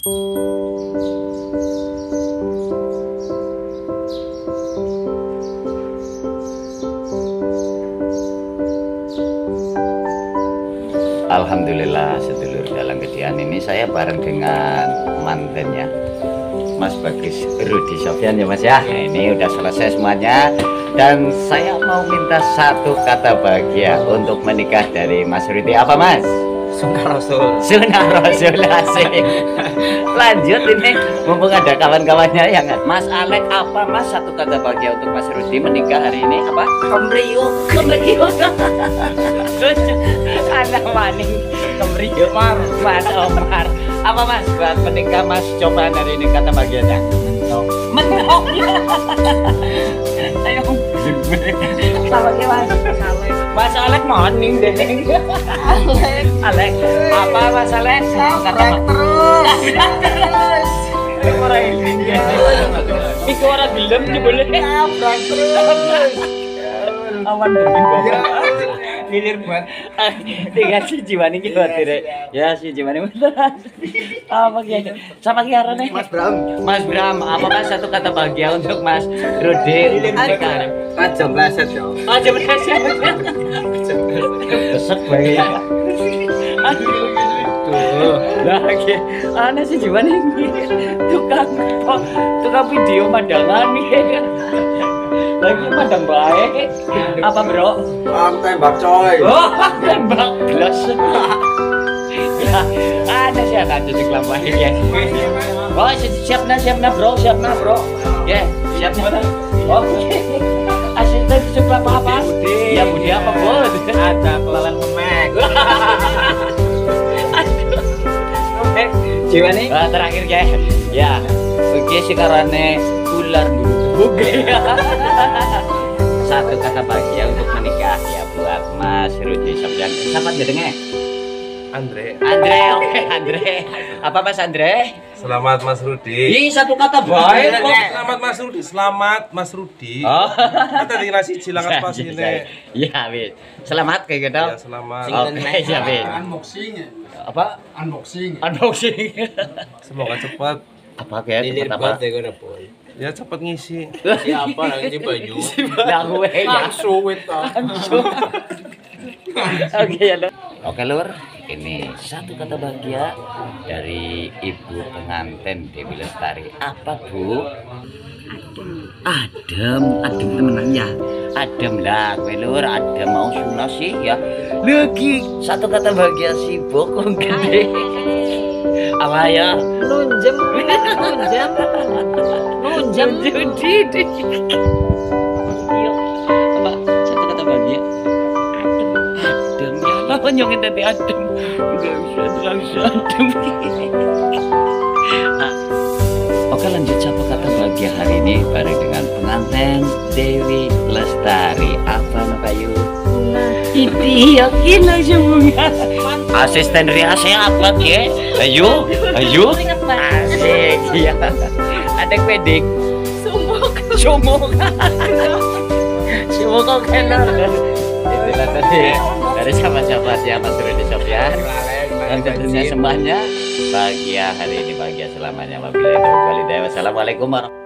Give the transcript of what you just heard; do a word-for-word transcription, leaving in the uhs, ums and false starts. Alhamdulillah, sedulur dalam kedian ini saya bareng dengan mantannya Mas Bagus Rudi Sofyan ya Mas ya. Nah, ini udah selesai semuanya dan saya mau minta satu kata bahagia untuk menikah dari Mas Rudi. Apa Mas? Sunnah Rasul. Sunnah Rasul asik. Lanjut ini mumpung ada kawan-kawannya ya kan. Mas Alek, apa Mas satu kata bahagia untuk Mas Rudi menikah hari ini? Apa? Kemriuk. Kemriuk. Anak maning Kemriyo Mas Omar. Apa Mas buat menikah Mas cobaan hari ini kata bagiannya? Menong. Menong. Ayo. Salam ya Mas. Mas Alek maning deh. Alek. Alek. Apa Mas Alek? Kata terus. Terus. Orang ini. Iki ora gelem dibeleh. Terus. Awan berpindah. Lilir buat tiga si jiwa ini buat direk ya si jiwa ini beneran apa kaya sama kaya nih Mas Bram Mas Bram apa Mas satu kata bahagia untuk Mas Rudi untuk mereka tajam leset yo tajam leset besok baik tuh lagi aneh si jiwa ini tukang tukang video pandangan nih lagi padang baik apa bro? Am tembak coy. Oh, tembak gelas. Ya, ada sih ada jadi kelamaan ya. Oh, siap na, siap na bro, siap na bro. Ya, siap na. Oke. Asyik tadi coba apa-apa? Ya, budi apa bol? Ada pelalan memek. Oke, gimana nih? Terakhir ya. Ya, oke sih karena ular dulu. Oke. Satu kata bahagia untuk menikah ya buat Mas Rudi Sofyan. Siapa jenenge? Andre. Andre, oke okay, Andre. Apa Mas Andre? Selamat Mas Rudi. Ih, satu kata baik. Selamat Mas Rudi. Selamat Mas Rudi. Oh. Kita tinggal sih silangan pas ini. Iya, wis. Selamat kayak gitu. Ya, selamat. Oke, okay, ya, wis. Unboxing. Apa? Unboxing. Unboxing. Semoga cepat. Apa kayak lilir banget ya gue nepol ya cepet ngisi siapa lagi baju nah gue ya suwit oke ya oke lur ini satu kata bahagia dari ibu pengantin Dewi Lestari apa bu adem adem temenan ya adem lah gue lur adem mau sunah sih ya lagi satu kata bahagia si bokong gede apa ya nunjem nunjem nunjem judi apa satu kata bahagia adem apa nyongin tadi adem nggak bisa langsung adem oke lanjut satu kata bahagia hari ini bareng dengan pengantin Dewi Lestari Afan Bayu Iti yakin langsung bunga asisten Ria sehat lagi ya ayo ayo asik ya adek pedik sumuk sumuk sumuk kok enak itulah tadi dari sama-sama siapa suruh di shop ya yang tentunya semuanya bahagia hari ini bahagia selamanya wabillahi taufiq wal hidayah wassalamualaikum warahmatullahi wabarakatuh.